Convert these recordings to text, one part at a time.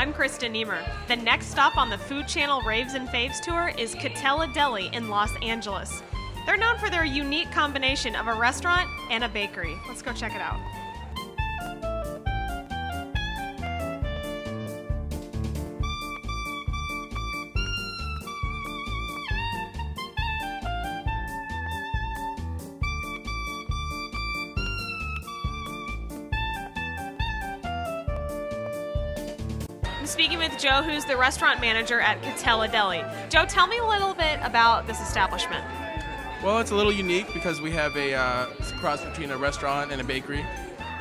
I'm Kristen Niemer. The next stop on the Food Channel Raves and Faves tour is Katella Deli in Los Angeles. They're known for their unique combination of a restaurant and a bakery. Let's go check it out. Speaking with Joe, who's the restaurant manager at Katella Deli. Joe, tell me a little bit about this establishment. Well, it's a little unique because we have a cross between a restaurant and a bakery.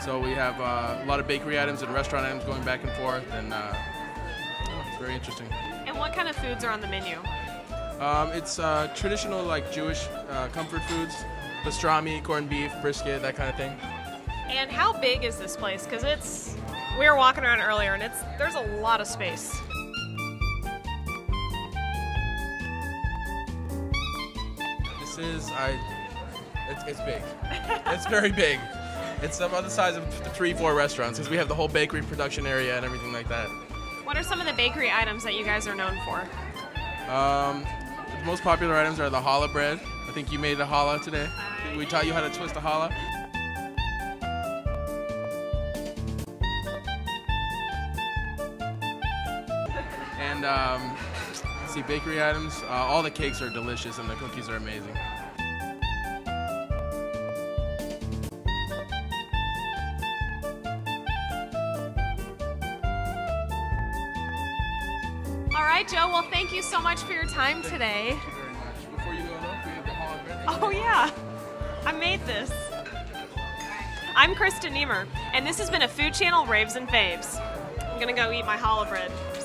So we have a lot of bakery items and restaurant items going back and forth, and it's very interesting. And what kind of foods are on the menu? It's traditional, like Jewish comfort foods, pastrami, corned beef, brisket, that kind of thing. And how big is this place? Because it's... We were walking around earlier and there's a lot of space. This is, it's big. It's very big. It's about the size of 3-4 restaurants because we have the whole bakery production area and everything like that. What are some of the bakery items that you guys are known for? The most popular items are the challah bread. I think you made a challah today. We taught you how to twist a challah. And let's see, bakery items, all the cakes are delicious and the cookies are amazing. All right, Joe, well, thank you so much for your time today. Thank you very much. Before you go home, we have the holiday. Oh, yeah. I made this. I'm Kristen Niemer, and this has been a Food Channel Raves and Faves. I'm going to go eat my challah bread.